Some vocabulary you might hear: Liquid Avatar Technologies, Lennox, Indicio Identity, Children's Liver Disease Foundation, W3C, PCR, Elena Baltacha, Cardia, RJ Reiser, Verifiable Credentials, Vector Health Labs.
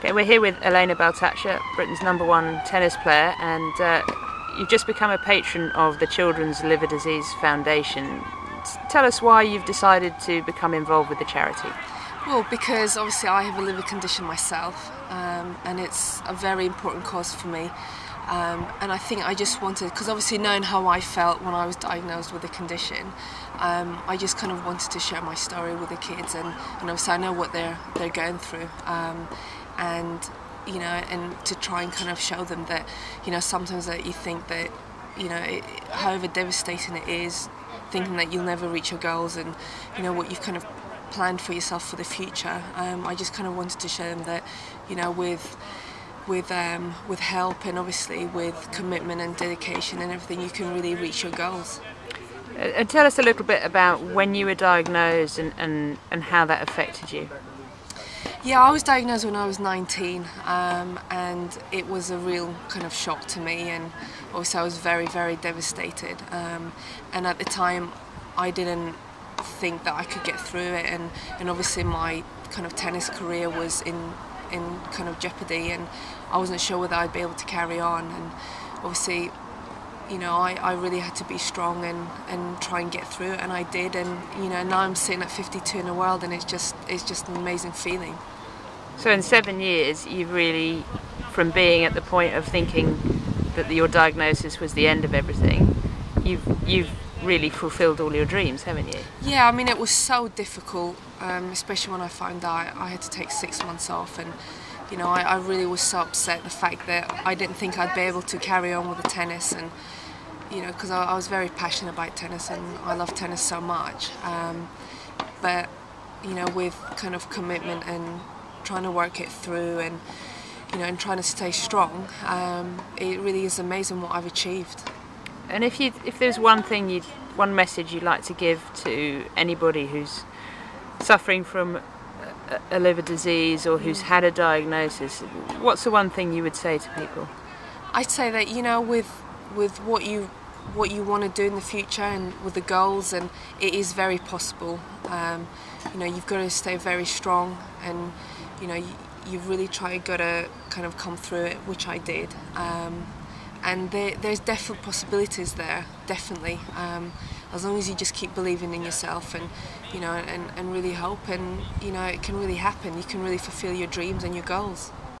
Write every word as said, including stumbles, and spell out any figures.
Okay, we're here with Elena Baltacha, Britain's number one tennis player, and uh, you've just become a patron of the Children's Liver Disease Foundation. Tell us why you've decided to become involved with the charity. Well, because obviously I have a liver condition myself, um, and it's a very important cause for me. Um, and I think I just wanted, because obviously knowing how I felt when I was diagnosed with the condition, um, I just kind of wanted to share my story with the kids, and, and obviously I know what they're they're going through, um, and you know, and to try and kind of show them that, you know, sometimes that you think that, you know, it, however devastating it is, thinking that you'll never reach your goals and you know what you've kind of planned for yourself for the future. Um, I just kind of wanted to show them that, you know, with. With um, with help and obviously with commitment and dedication and everything, you can really reach your goals. And tell us a little bit about when you were diagnosed and, and, and how that affected you. Yeah, I was diagnosed when I was nineteen, um, and it was a real kind of shock to me, and also I was very, very devastated. Um, and at the time, I didn't think that I could get through it, and, and obviously my kind of tennis career was in in kind of jeopardy, and I wasn't sure whether I'd be able to carry on. And obviously, you know, I, I really had to be strong and, and try and get through it, and I did. And you know, now I'm sitting at fifty-two in the world, and it's just it's just an amazing feeling. So in seven years you've really, from being at the point of thinking that your diagnosis was the end of everything, you've you've really fulfilled all your dreams, haven't you? Yeah, I mean, it was so difficult, um, especially when I found out I had to take six months off, and you know, I, I really was so upset the fact that I didn't think I'd be able to carry on with the tennis, and you know, because I, I was very passionate about tennis and I love tennis so much, um, but you know, with kind of commitment and trying to work it through, and you know, and trying to stay strong, um, it really is amazing what I've achieved. And if you, if there's one thing, you, one message you'd like to give to anybody who's suffering from a, a liver disease or who's had a diagnosis, what's the one thing you would say to people? I'd say that, you know, with with what you what you want to do in the future and with the goals, and it is very possible. Um, you know, you've got to stay very strong, and you know, you, you've really tried, got to kind of come through it, which I did. Um, And there, there's definitely possibilities there, definitely, um, as long as you just keep believing in yourself, and you know, and, and really hope, and you know, it can really happen. You can really fulfill your dreams and your goals.